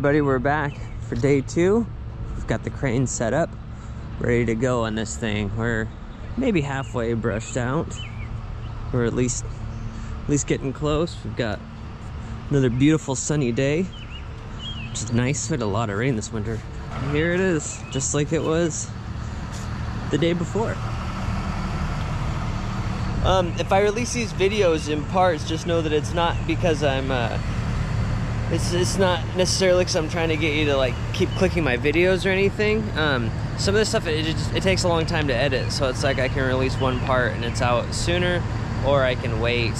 everybody, we're back for day two. We've got the crane set up, ready to go on this thing. We're maybe halfway brushed out, or at least getting close. We've got another beautiful sunny day, which is nice. We had a lot of rain this winter. And here it is, just like it was the day before. If I release these videos in parts, just know that it's not because I'm it's not necessarily because I'm trying to get you to like keep clicking my videos or anything. Some of this stuff it takes a long time to edit, so it's like I can release one part and it's out sooner, or I can wait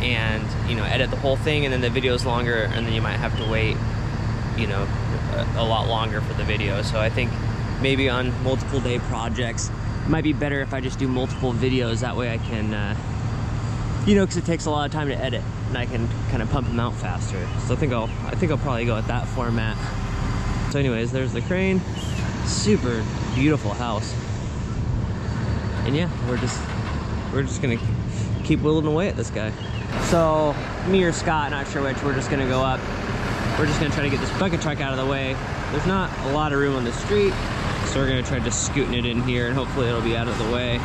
and, you know, edit the whole thing and then the video's longer, and then you might have to wait, you know, a lot longer for the video. So I think maybe on multiple day projects it might be better if I just do multiple videos. That way I can, you know, because it takes a lot of time to edit, and I can kind of pump them out faster. So I think I'll probably go with that format. So anyways, there's the crane. Super beautiful house. And yeah, we're just gonna keep whittling away at this guy. So me or Scott, not sure which, we're just gonna go up. We're just gonna try to get this bucket truck out of the way. There's not a lot of room on the street, so we're gonna try just scooting it in here, and hopefully it'll be out of the way.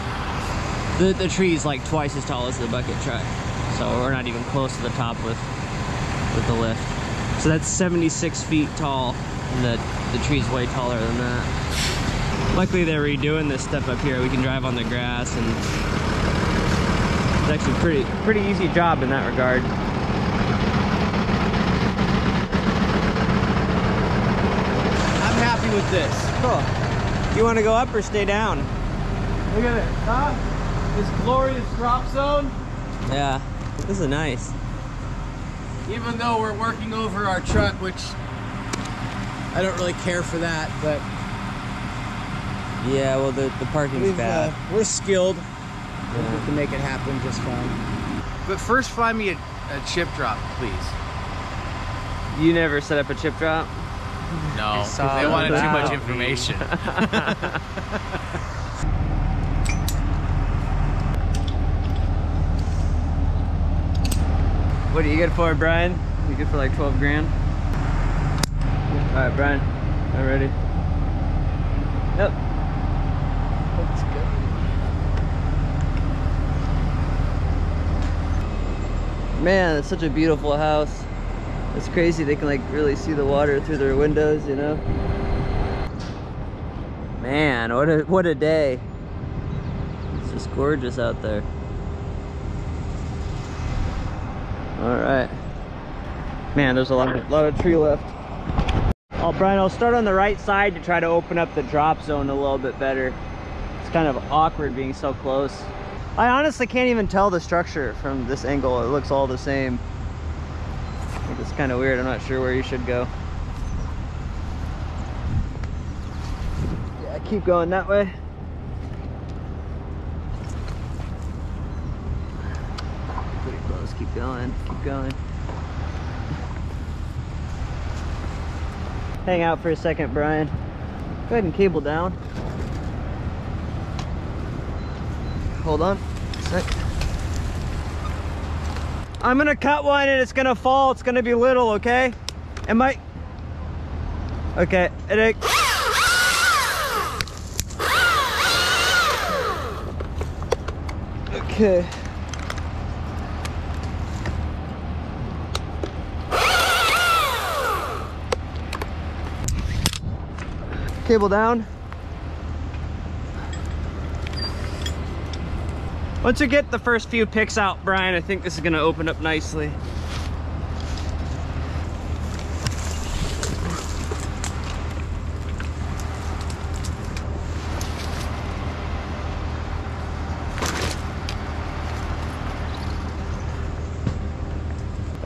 The tree's like twice as tall as the bucket truck, so we're not even close to the top with the lift. So that's 76 feet tall, and the tree's way taller than that. Luckily they're redoing this stuff up here. We can drive on the grass, and it's actually pretty easy job in that regard. I'm happy with this. Cool. You want to go up or stay down? Look at it, huh? This glorious drop zone. Yeah, this is nice. Even though we're working over our truck, which I don't really care for that, but yeah, well, the parking's bad. We're skilled. Yeah. We can make it happen just fine. But first, find me a chip drop, please. You never set up a chip drop? No, they wanted too much information. What are you good for, Brian? You good for like 12 grand? Alright, Brian, I'm ready. Yep. Let's go. Man, it's such a beautiful house. It's crazy, they can like really see the water through their windows, you know? Man, what a day. It's just gorgeous out there. Alright. Man, there's a lot of tree left. Oh, Brian, I'll start on the right side to try to open up the drop zone a little bit better. It's kind of awkward being so close. I honestly can't even tell the structure from this angle. It looks all the same. It's kind of weird. I'm not sure where you should go. Yeah, keep going that way. Pretty close. Keep going. Keep going. Hang out for a second, Brian. Go ahead and cable down. Hold on a sec. I'm gonna cut one and it's gonna fall. It's gonna be little, okay? Am I? Okay, it. Okay. Cable down. Once you get the first few picks out, Brian, I think this is going to open up nicely.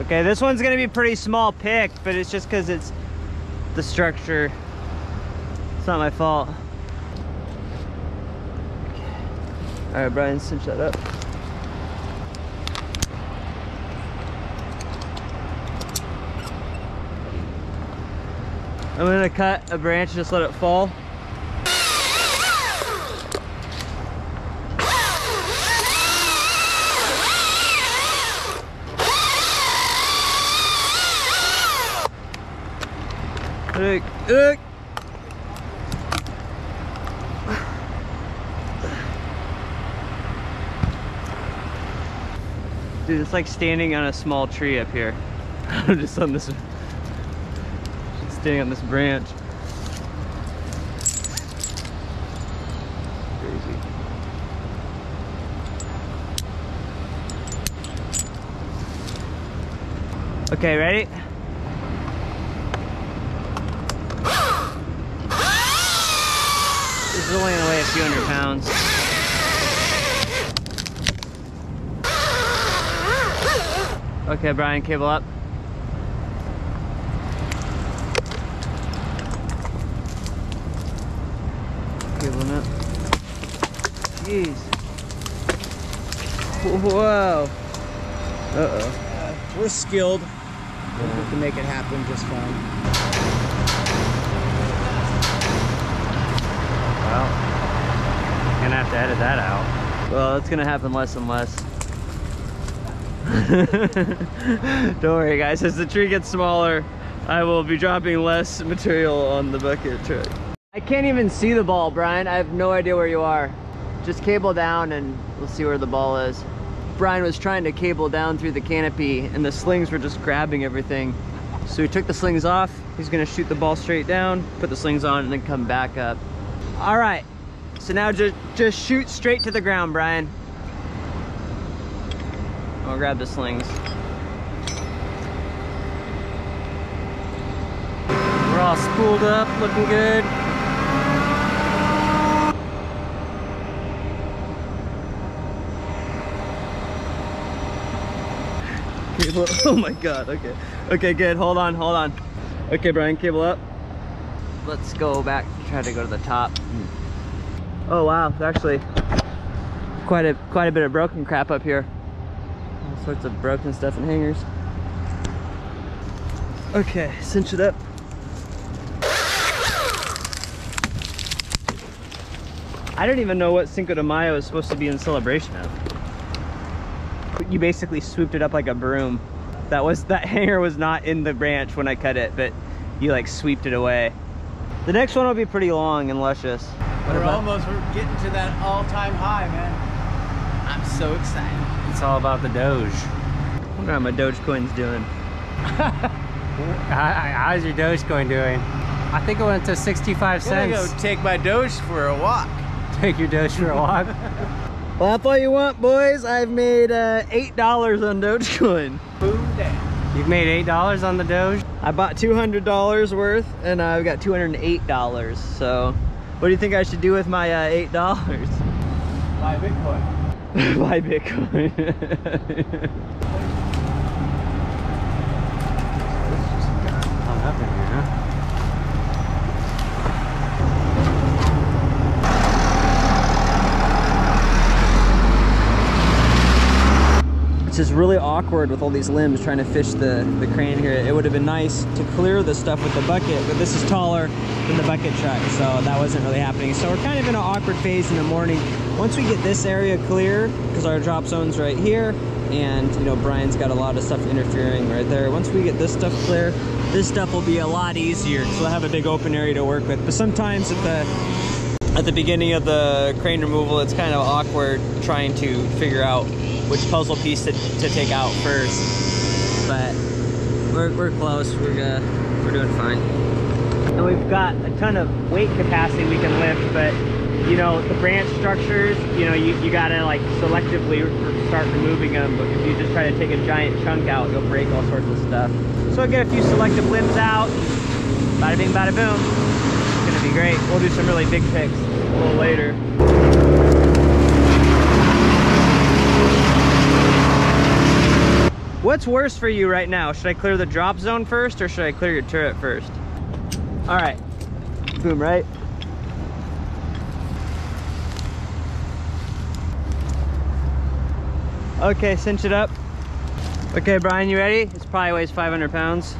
Okay, this one's going to be pretty small pick, but it's just because it's the structure. It's not my fault. Okay. All right, Brian, cinch that up. I'm gonna cut a branch and just let it fall. Look. Dude, it's like standing on a small tree up here. I'm just on this, standing on this branch. Crazy. Okay, ready? This is only gonna weigh a few hundred pounds. Okay, Brian, cable up. Cabling up. Jeez. Whoa. We're skilled. Yeah. We can make it happen just fine. Well, gonna have to edit that out. Well, it's gonna happen less and less. Don't worry guys, as the tree gets smaller, I will be dropping less material on the bucket truck. I can't even see the ball, Brian. I have no idea where you are. Just cable down and we'll see where the ball is. Brian was trying to cable down through the canopy and the slings were just grabbing everything. So he took the slings off. He's gonna shoot the ball straight down, put the slings on, and then come back up. All right, so now just shoot straight to the ground, Brian. I'll grab the slings. We're all spooled up, looking good. Cable, oh my God, okay. Okay, good, hold on. Okay, Brian, cable up. Let's go back, try to go to the top. Oh wow, it's actually quite a bit of broken crap up here. All sorts of broken stuff and hangers. Okay, cinch it up. I don't even know what Cinco de Mayo is supposed to be in celebration of. You basically swooped it up like a broom. That hanger was not in the branch when I cut it, but you like sweeped it away. The next one will be pretty long and luscious. We're getting to that all-time high, man. I'm so excited. It's all about the Doge. I wonder how my Dogecoin's doing. How's your Dogecoin doing? I think it went to 65 cents. I'm gonna go take my Doge for a walk. Take your Doge for a walk? Well, that's all you want, boys. I've made $8 on Dogecoin. Boom down. You've made $8 on the Doge? I bought $200 worth, and I've got $208. So, what do you think I should do with my $8? Buy Bitcoin. Buy Bitcoin. It's just really awkward with all these limbs trying to fish the crane here. It would have been nice to clear the stuff with the bucket, but this is taller than the bucket truck, so that wasn't really happening. So we're kind of in an awkward phase in the morning. Once we get this area clear, because our drop zone's right here, and you know Brian's got a lot of stuff interfering right there. Once we get this stuff clear, this stuff will be a lot easier, because we'll have a big open area to work with. But sometimes at the beginning of the crane removal, it's kind of awkward trying to figure out which puzzle piece to take out first. But we're close. We're doing fine. And we've got a ton of weight capacity we can lift, but you know, the branch structures, you know, you gotta like selectively start removing them, but if you just try to take a giant chunk out, you'll break all sorts of stuff. So I'll get a few selective limbs out, bada bing, bada boom. It's gonna be great. We'll do some really big picks a little later. What's worse for you right now? Should I clear the drop zone first or should I clear your turret first? All right, boom, right? Okay, cinch it up. Okay, Brian, you ready? This probably weighs 500 pounds.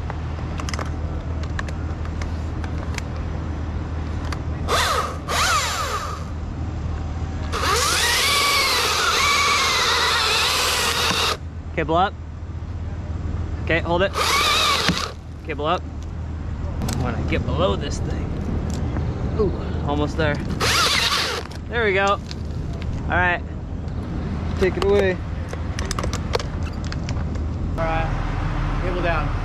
Cable up. Okay, hold it. Cable up. when I get below this thing. Ooh, almost there. There we go. All right, take it away. All right, cable down.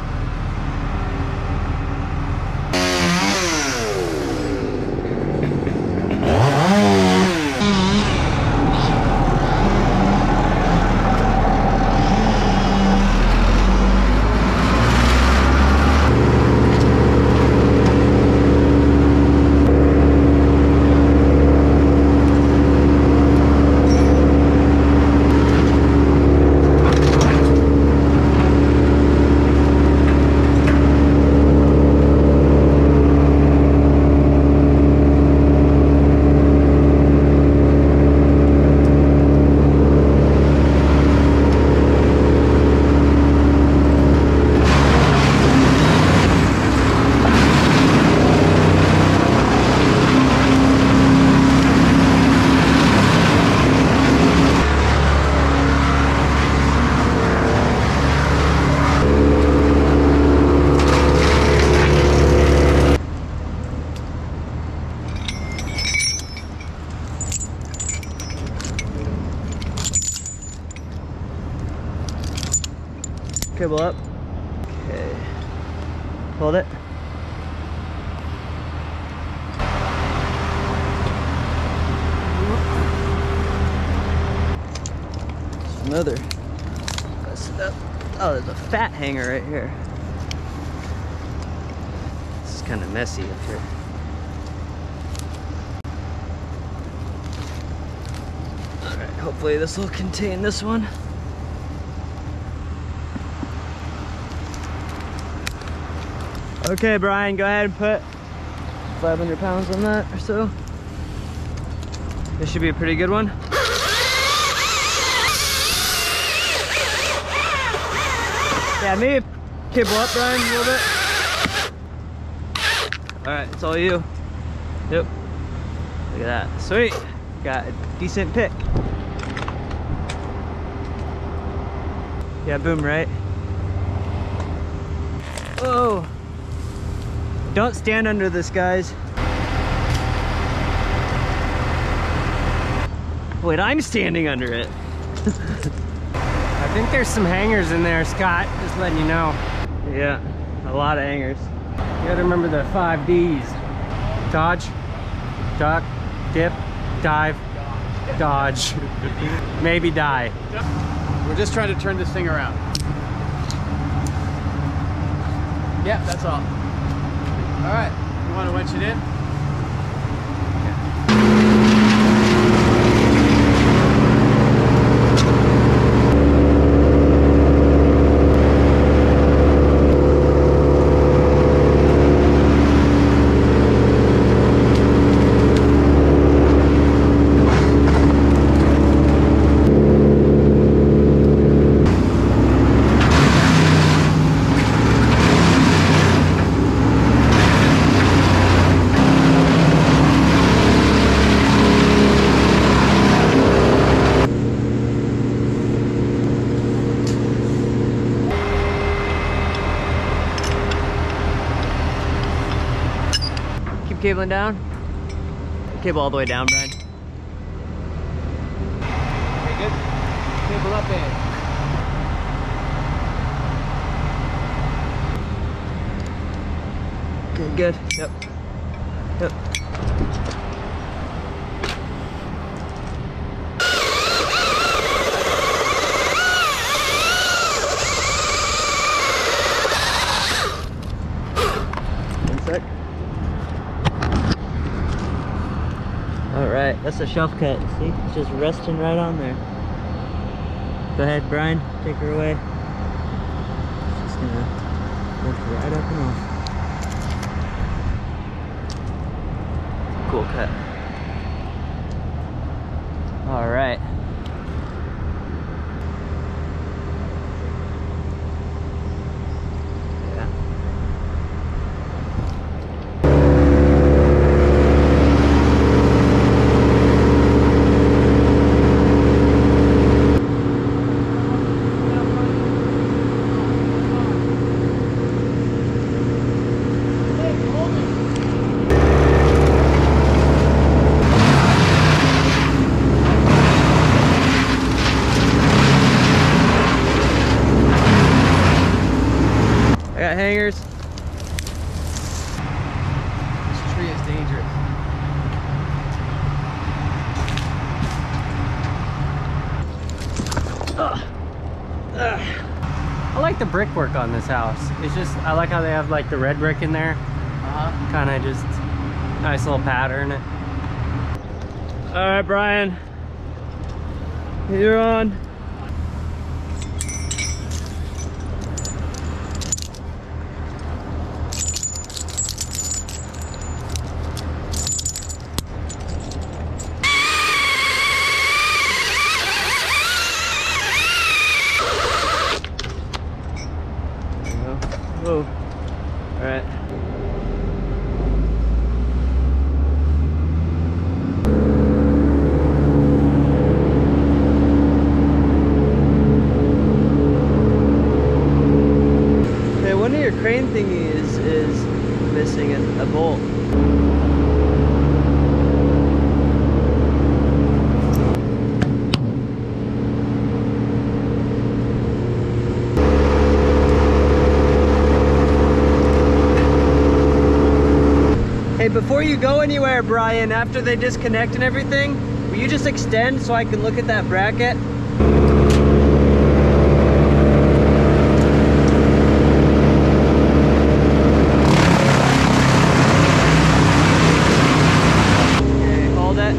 Cable up. Okay. Hold it. Another. Press it up. Oh, there's a fat hanger right here. It's kind of messy up here. Alright, hopefully this will contain this one. Okay, Brian, go ahead and put 500 pounds on that or so. This should be a pretty good one. Yeah, maybe cable up, Brian, a little bit. All right, it's all you. Yep. Look at that. Sweet. Got a decent pick. Yeah, boom, right? Whoa. Don't stand under this, guys. Wait, I'm standing under it. I think there's some hangers in there, Scott. Just letting you know. Yeah, a lot of hangers. You gotta remember the 5 D's. Dodge, duck, dip, dive, dodge. Maybe die. We're just trying to turn this thing around. Yep, that's all. All right, you want to winch it in? Cabling down? Cable all the way down, Brian. Okay, good. Cable up in. Okay, good. Yep. Yep. That's a shelf cut, see? It's just resting right on there. Go ahead, Brian, take her away. She's gonna lift right up and off. Cool cut. All right. hangers. This tree is dangerous. I like the brickwork on this house. It's just, I like how they have like the red brick in there. Kind of just nice little pattern. All right, Brian, you're on. Whoa. All right. Hey, one of your crane thingies is missing a bolt. Before you go anywhere, Brian, after they disconnect and everything, will you just extend so I can look at that bracket? Okay, hold it.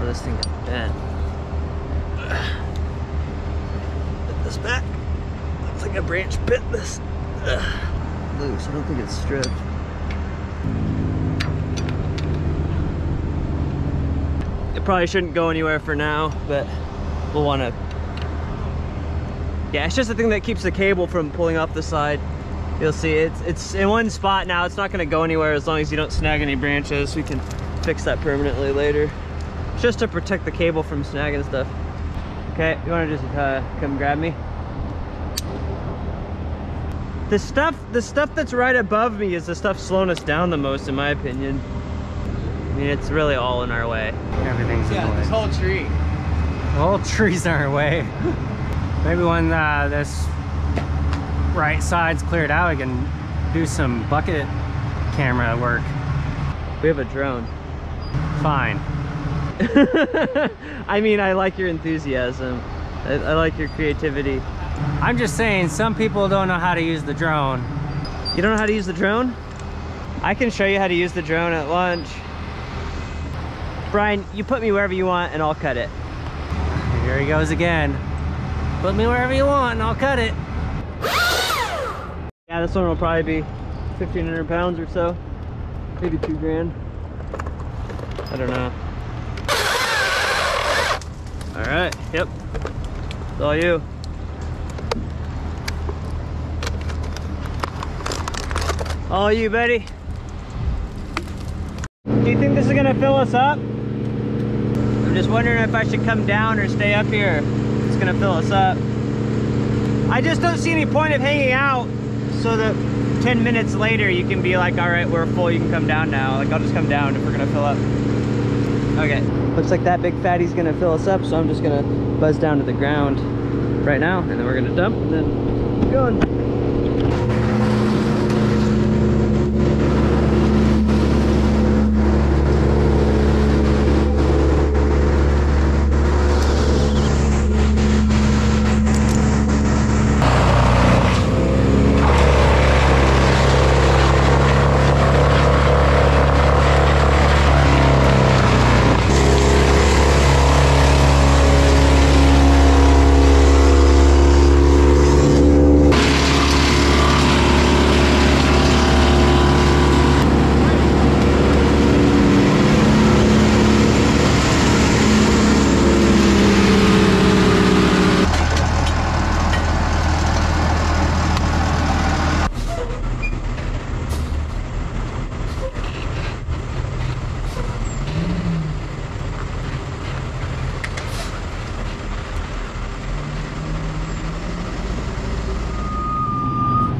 Oh, this thing got bent. Put this back. Like a branch bit this loose. I don't think it's stripped. It probably shouldn't go anywhere for now, but we'll want to. Yeah, it's just the thing that keeps the cable from pulling off the side. You'll see it's in one spot now. It's not going to go anywhere as long as you don't snag any branches. We can fix that permanently later. It's just to protect the cable from snagging stuff. Okay, you want to just come grab me? The stuff that's right above me is the stuff slowing us down the most, in my opinion. I mean, it's really all in our way. Everything's in the way. This whole tree. The whole tree's in our way. Maybe when this right side's cleared out, I can do some bucket camera work. We have a drone. Fine. I mean, I like your enthusiasm. I like your creativity. I'm just saying, some people don't know how to use the drone. You don't know how to use the drone? I can show you how to use the drone at lunch. Brian, you put me wherever you want and I'll cut it. Here he goes again. Put me wherever you want and I'll cut it. Yeah, this one will probably be 1,500 pounds or so. Maybe 2 grand. I don't know. All right, yep. It's all you. All you, buddy. Do you think this is gonna fill us up? I'm just wondering if I should come down or stay up here. It's gonna fill us up. I just don't see any point of hanging out so that 10 minutes later you can be like, all right, we're full, you can come down now. Like, I'll just come down if we're gonna fill up. Okay, looks like that big fatty's gonna fill us up, so I'm just gonna buzz down to the ground right now, and then we're gonna dump and then keep going.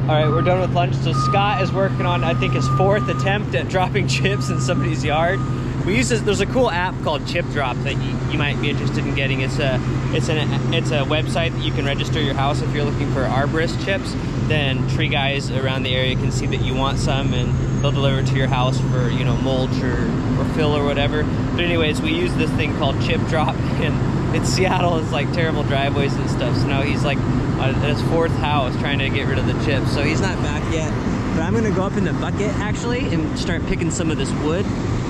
All right, we're done with lunch. So Scott is working on, I think, his 4th attempt at dropping chips in somebody's yard. We use this, there's a cool app called Chip Drop that you might be interested in getting. It's a website that you can register your house. If you're looking for arborist chips, then tree guys around the area can see that you want some, and they'll deliver it to your house for, you know, mulch or fill or whatever. But anyways, we use this thing called Chip Drop, and in Seattle it's like terrible driveways and stuff. So now he's like at his fourth house trying to get rid of the chips. So he's not back yet, but I'm gonna go up in the bucket actually and start picking some of this wood.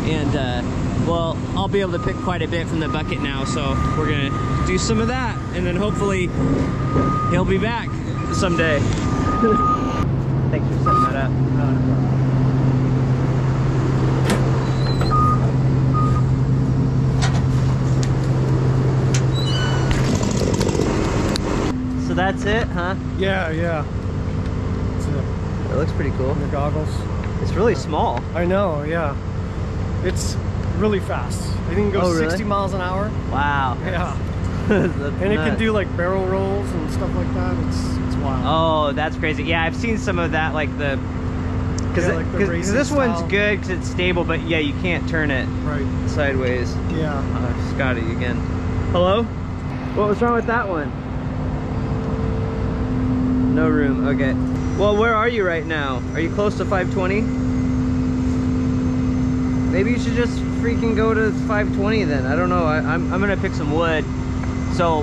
And well, I'll be able to pick quite a bit from the bucket now, so we're gonna do some of that, and then hopefully he'll be back someday. Thanks for setting that up. So that's it, huh? Yeah, yeah. That's it. It looks pretty cool. And the goggles. It's really small. I know, yeah. It's really fast. I think it goes 60 miles an hour. Wow. Yeah. And it can do like barrel rolls and stuff like that. It's wild. Oh, that's crazy. Yeah, I've seen some of that, like the, because this one's good because it's stable, but yeah, you can't turn it right sideways. Yeah. Scotty again. Hello? What was wrong with that one? No room. Okay. Well, where are you right now? Are you close to 520? Maybe you should just freaking go to 520 then. I don't know. I'm gonna pick some wood. So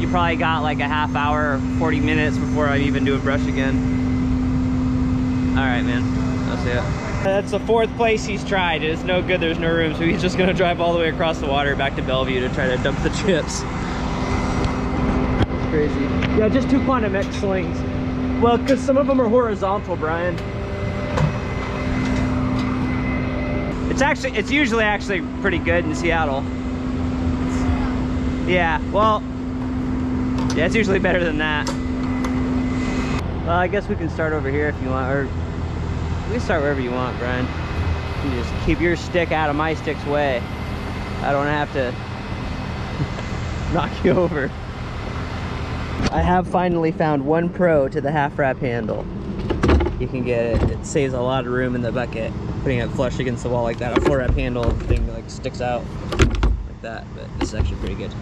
you probably got like a half hour, 40 minutes before I even do a brush again. All right, man. I'll see ya. That's the fourth place he's tried. It's no good. There's no room, so he's just gonna drive all the way across the water back to Bellevue to try to dump the chips. That's crazy. Yeah, just two Quantum X slings. Well, because some of them are horizontal, Brian. It's usually actually pretty good in Seattle. Yeah, well, yeah, it's usually better than that. Well, I guess we can start over here if you want, or we can start wherever you want, Brian. You just keep your stick out of my stick's way. I don't have to knock you over. I have finally found one pro to the half wrap handle. You can get it. It saves a lot of room in the bucket. Putting it flush against the wall like that, a four wrap handle thing like sticks out like that, but this is actually pretty good.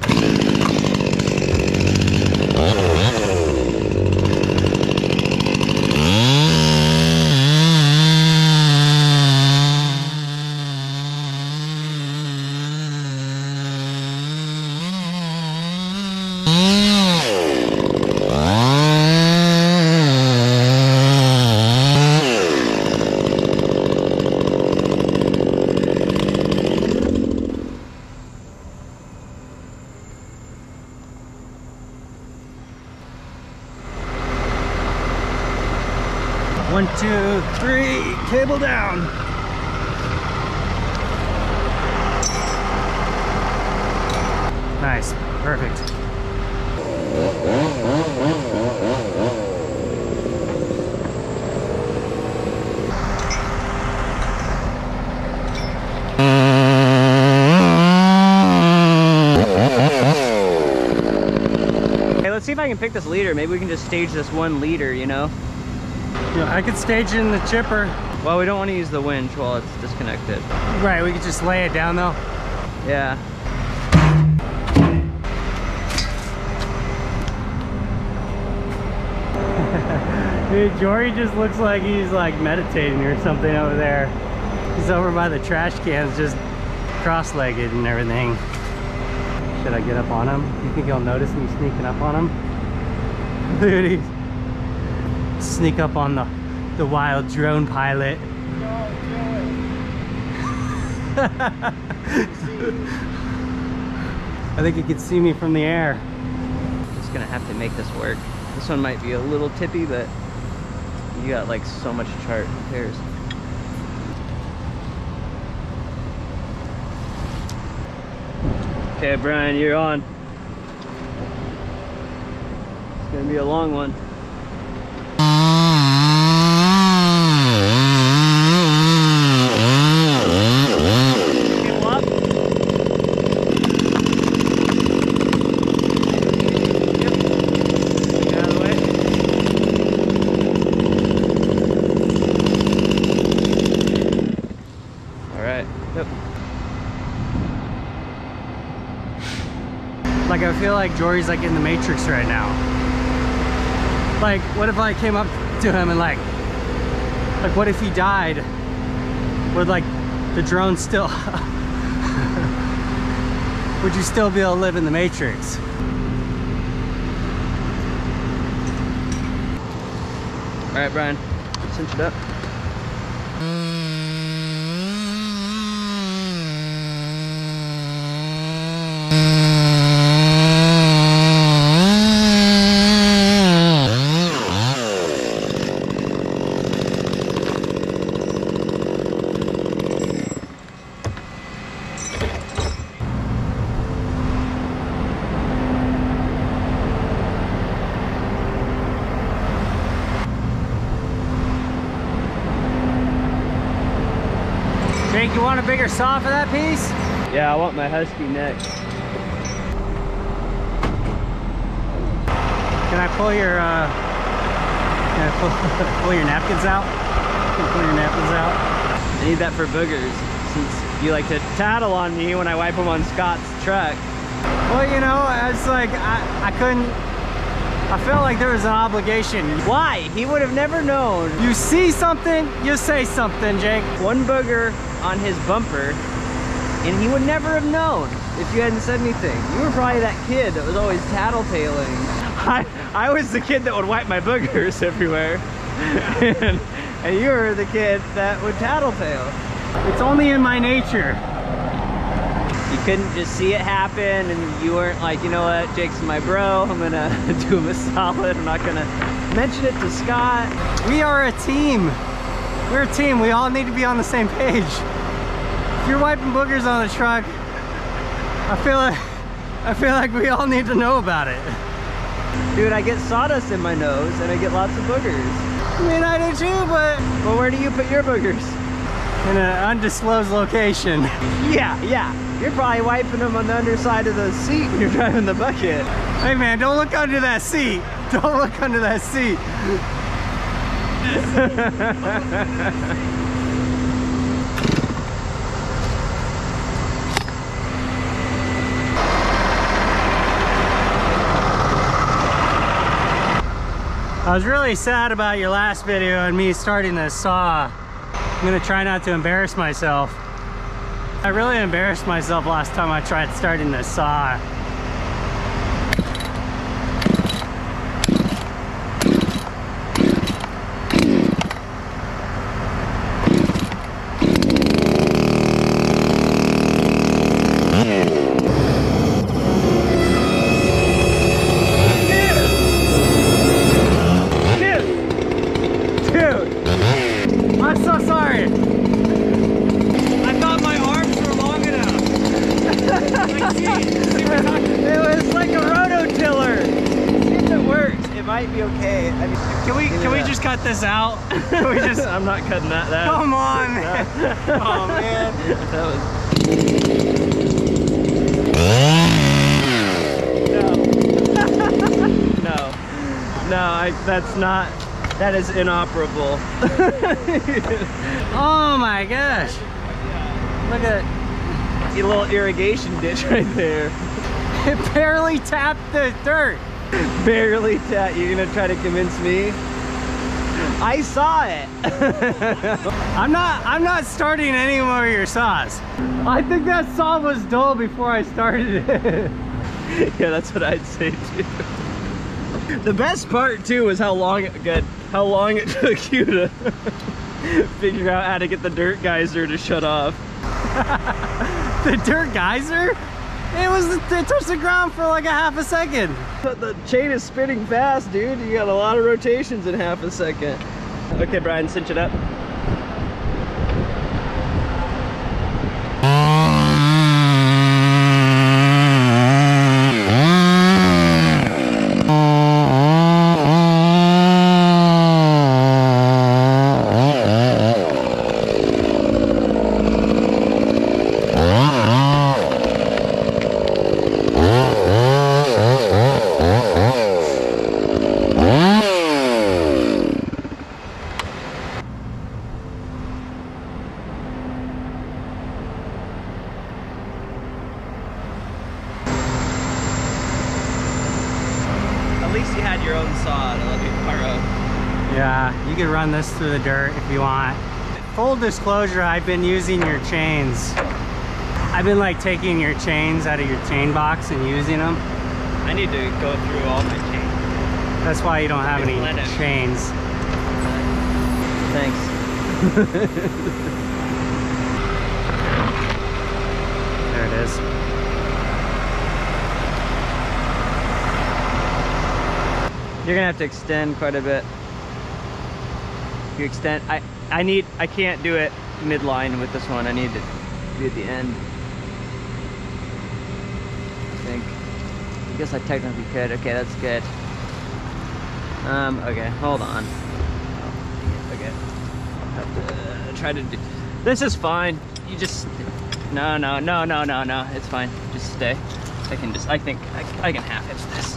One, two, three, cable down. Nice, perfect. Okay, let's see if I can pick this leader. Maybe we can just stage this one leader, you know? Yeah, I could stage it in the chipper. Well, we don't want to use the winch while it's disconnected. Right, we could just lay it down though. Yeah. Dude, Jory just looks like he's like meditating or something over there. He's over by the trash cans, just cross-legged and everything. Should I get up on him? You think he'll notice me sneaking up on him? Dude, he's sneak up on the wild drone pilot. I think he could see me from the air. Just gonna have to make this work. This one might be a little tippy, but you got like so much chart. Who cares? Okay, Brian, you're on. It's gonna be a long one. Like, I feel like Jory's like in the Matrix right now. Like, what if I came up to him and like what if he died? Would like the drone still, would you still be able to live in the Matrix? All right, Brian, cinch it up. Jake, you want a bigger saw for that piece? Yeah, I want my Husky next. Can I pull your pull your napkins out? Can I pull your napkins out? I need that for boogers, since you like to tattle on me when I wipe them on Scott's truck. Well, you know, it's like I couldn't. I felt like there was an obligation. Why? He would have never known. You see something, you say something, Jake. One booger on his bumper, and he would never have known if you hadn't said anything. You were probably that kid that was always tattletaling. I was the kid that would wipe my boogers everywhere. And you were the kid that would tattletale. It's only in my nature. You couldn't just see it happen, and you weren't like, you know what, Jake's my bro, I'm gonna do him a solid, I'm not gonna mention it to Scott. We are a team. We're a team, we all need to be on the same page. If you're wiping boogers on the truck, I feel like we all need to know about it. Dude, I get sawdust in my nose, and I get lots of boogers. I mean, I do too, but... Well, where do you put your boogers? In an undisclosed location. Yeah, yeah. You're probably wiping them on the underside of the seat when you're driving the bucket. Hey man, don't look under that seat. Don't look under that seat. I was really sad about your last video and me starting this saw. I'm gonna try not to embarrass myself. I really embarrassed myself last time I tried starting this saw. Might be okay. I mean, can we just cut this out? Can we just? I'm not cutting that. Come on! Man. Oh man! That was. No. No. No. That's not. That is inoperable. Oh my gosh! Look at that. A little irrigation ditch right there. It barely tapped the dirt. Barely tat. You're gonna try to convince me? I saw it. I'm not starting any more of your saws. I think that saw was dull before I started it. Yeah, that's what I'd say too. The best part too was how long it took you to figure out how to get the dirt geyser to shut off. The dirt geyser? It touched the ground for like a half a second. The chain is spinning fast, dude. You got a lot of rotations in half a second. Okay, Brian, cinch it up. least you had your own saw to let me borrow. Yeah, you could run this through the dirt if you want. Full disclosure, I've been using your chains. I've been like taking your chains out of your chain box and using them. I need to go through all my chains. That's why you don't have any chains. Thanks. There it is. You're gonna have to extend quite a bit. If you extend, I can't do it midline with this one. I need to be at the end. I think. I guess I technically could. Okay, that's good. Okay, hold on. Okay. Have to try to do... This is fine. You just... No, no, no, no, no, no. It's fine. Just stay. I can just... I think I can half hitch this.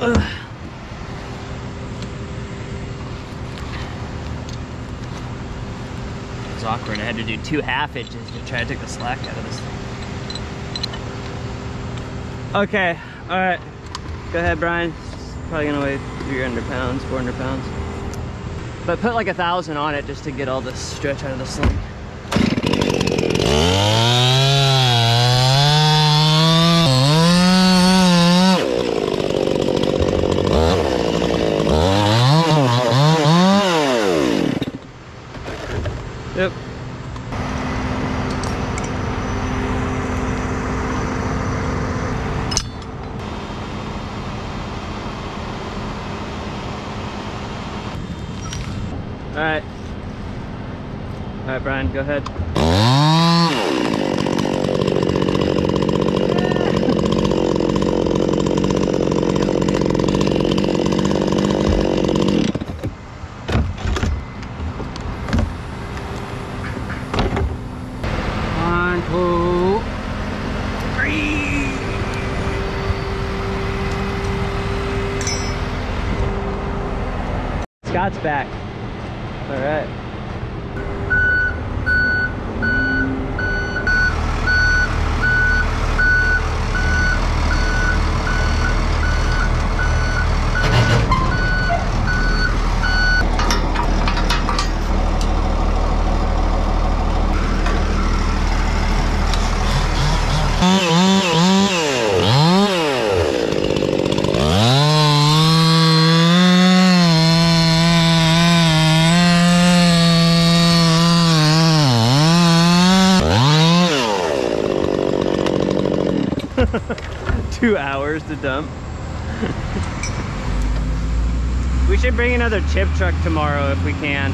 Ugh. Awkward. I had to do two half hitches to try to take the slack out of this thing. Okay, all right. Go ahead, Brian. It's probably gonna weigh 300 pounds, 400 pounds. But put like 1,000 on it just to get all the stretch out of the sling. Yep. Alright. Alright, Brian, go ahead. Scott's back. All right. Hours to dump. We should bring another chip truck tomorrow if we can.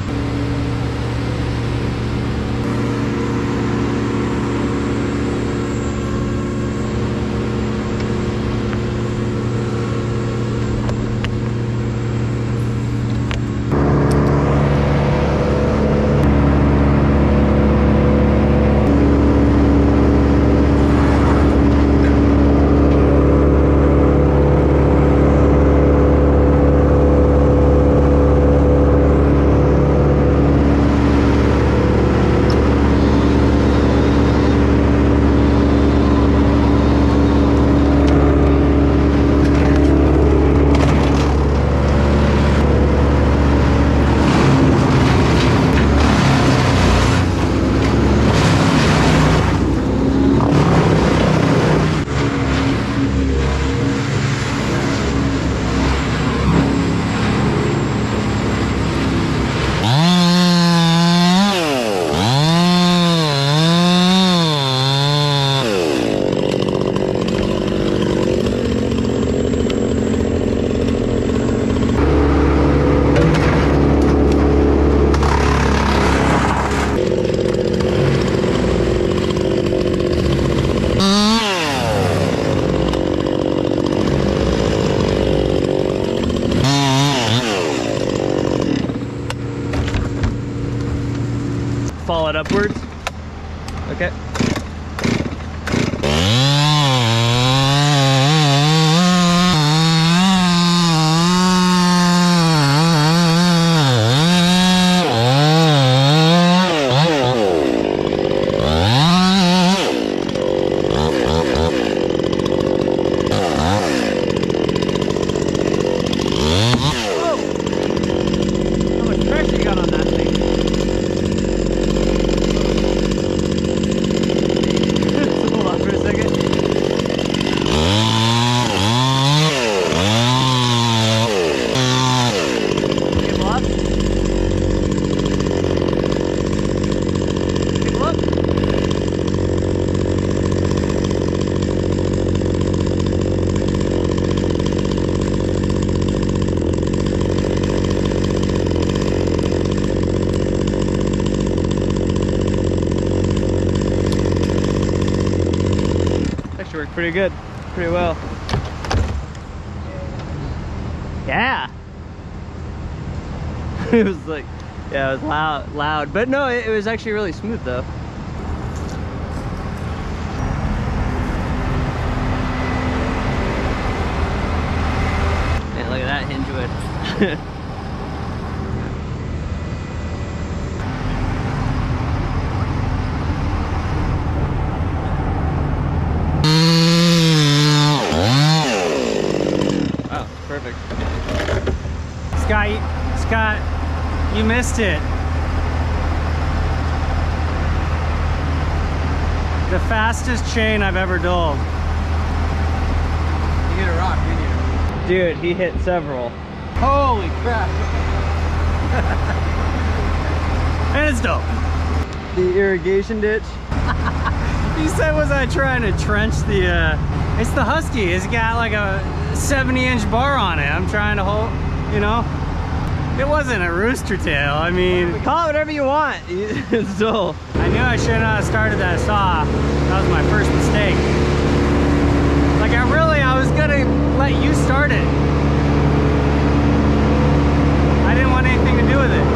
Fall it upwards. Okay. pretty good, pretty well. Yeah. It was like, yeah, it was loud, but no, it was actually really smooth though. Man, look at that hinge wood. Wow, perfect. Scott. You missed it. The fastest chain I've ever doled. You hit a rock, didn't you? Dude, he hit several. Holy crap. And it's dope. The irrigation ditch. He said, was I trying to trench the, it's the Husky. It's got like a 70-inch bar on it. I'm trying to hold, you know. It wasn't a rooster tail, I mean... Call it whatever you want, it's dull. I knew I should not have started that saw. That was my first mistake. Like, I was gonna let you start it. I didn't want anything to do with it.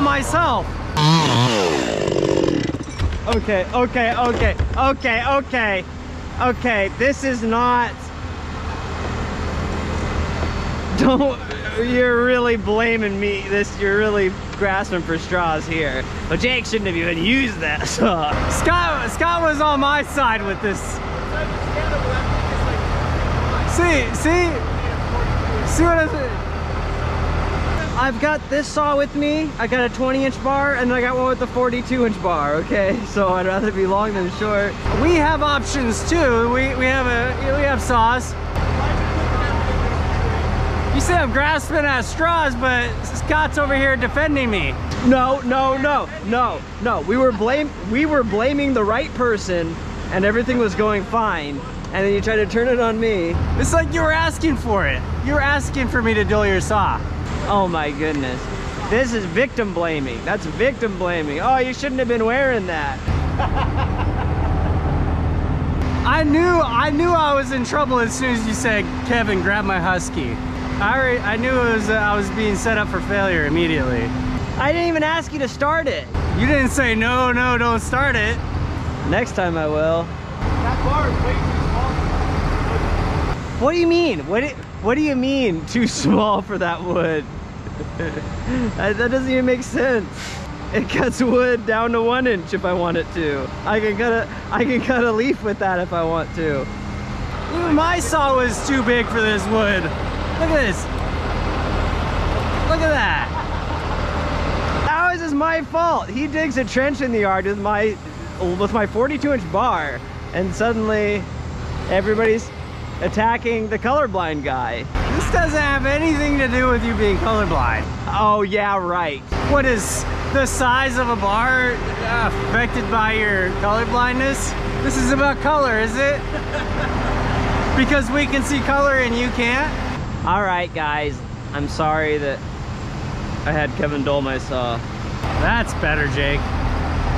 Myself. Okay, this is not, you're really blaming me, you're really grasping for straws here. But Jake shouldn't have even used that saw. Scott was on my side with this. See what I'm saying? I've got this saw with me, I got a 20-inch bar, and I got one with a 42-inch bar, okay? So I'd rather be long than short. We have options too, we have saws. You said I'm grasping at straws, but Scott's over here defending me. No, we were blaming the right person, and everything was going fine. And then you tried to turn it on me. It's like you were asking for it. You were asking for me to duel your saw. Oh my goodness. This is victim blaming. That's victim blaming. Oh, you shouldn't have been wearing that. I knew I was in trouble as soon as you said, Kevin, grab my Husky. I knew it was, I was being set up for failure immediately. I didn't even ask you to start it. You didn't say, no, don't start it. Next time I will. That bar is way too small. What do you mean? What do you mean too small for that wood? That doesn't even make sense. It cuts wood down to 1 inch if I want it to. I can cut a leaf with that if I want to. Even my saw was too big for this wood. Look at this. Look at that. How is this my fault? He digs a trench in the yard with my 42-inch bar, and suddenly everybody's attacking the colorblind guy. This doesn't have anything to do with you being colorblind. Oh yeah, right. What is the size of a bar affected by your colorblindness? This is about color, is it? Because we can see color and you can't? All right, guys. I'm sorry that I had Kevin dole my saw. That's better, Jake.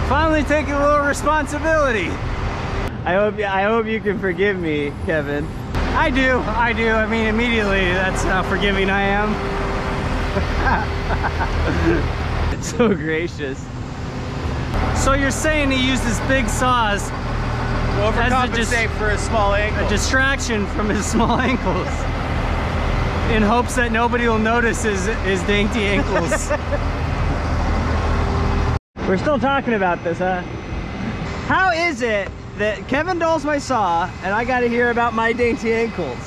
Finally taking a little responsibility. I hope you can forgive me, Kevin. I do. I mean, immediately, that's how forgiving I am. It's so gracious. So you're saying he used his big saws to overcompensate for his small ankles. A distraction from his small ankles. In hopes that nobody will notice his dainty ankles. We're still talking about this, huh? How is it that Kevin doles my saw, and I gotta hear about my dainty ankles?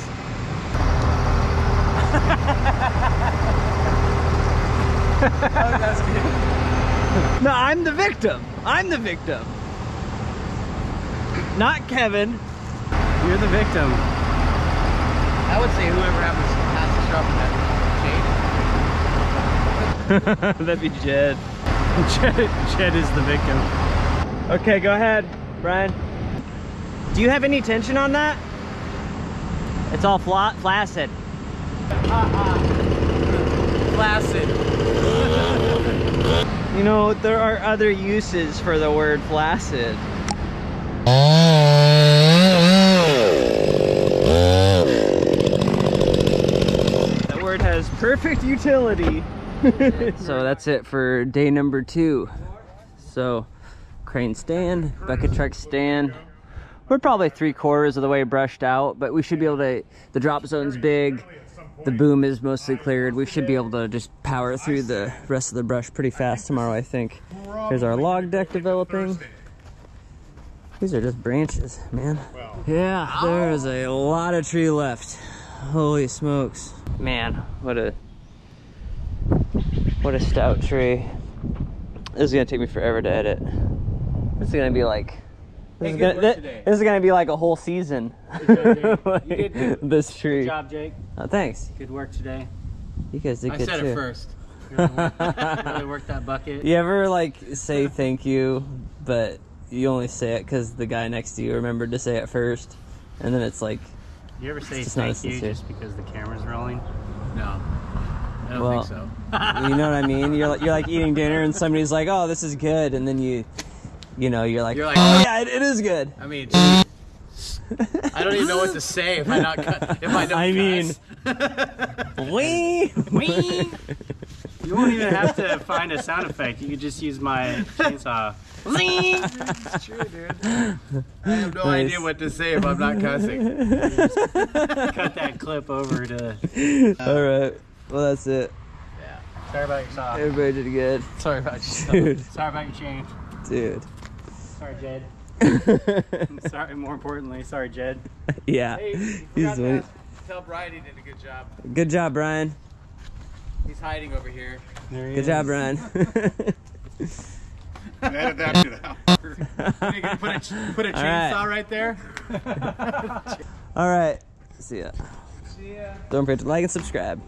Oh, that's good. No, I'm the victim. I'm the victim. Not Kevin. You're the victim. I would say whoever happens to pass the shop in that. That'd be Jed. Jed is the victim. Okay, go ahead, Brian. Do you have any tension on that? It's all flaccid. Flaccid. You know, there are other uses for the word flaccid. That word has perfect utility. So that's it for day number 2. So crane stand, bucket truck stand. We're probably 3/4 of the way brushed out, but we should be able to, the drop zone's big, the boom is mostly cleared. We should be able to just power through the rest of the brush pretty fast tomorrow, I think. Here's our log deck developing. These are just branches, man. Yeah, there's a lot of tree left. Holy smokes. Man, what a stout tree. This is gonna take me forever to edit. This is gonna be like, this is gonna be like a whole season. Like, you did good. This tree. Good job, Jake. Oh, thanks. Good work today. You guys did good too. I said it first. You really worked that bucket. You ever like say thank you, but you only say it because the guy next to you remembered to say it first, and then it's like. You ever say thank you just because the camera's rolling? No. I don't think so. You know what I mean? You're like eating dinner and somebody's like, oh, this is good, and then you know, you're like oh, yeah, it is good. I mean, I don't even know what to say if I not cut, if I don't. I mean, wee. You won't even have to find a sound effect. You could just use my chainsaw. It's true, dude. I have no idea what to say if I'm not cussing. Cut that clip over to. All right. Well, that's it. Yeah. Sorry about your sock. Everybody did good. Sorry about your sock. Dude. Sorry about your change. Dude. Sorry, Jed. Sorry, more importantly, sorry, Jed. Yeah. Hey, he's to tell Brian he did a good job. Good job, Brian. He's hiding over here. There he is. Good job, Brian. Edit that shit out. You can put a chainsaw right there. All right. See ya. See ya. Don't forget to like and subscribe.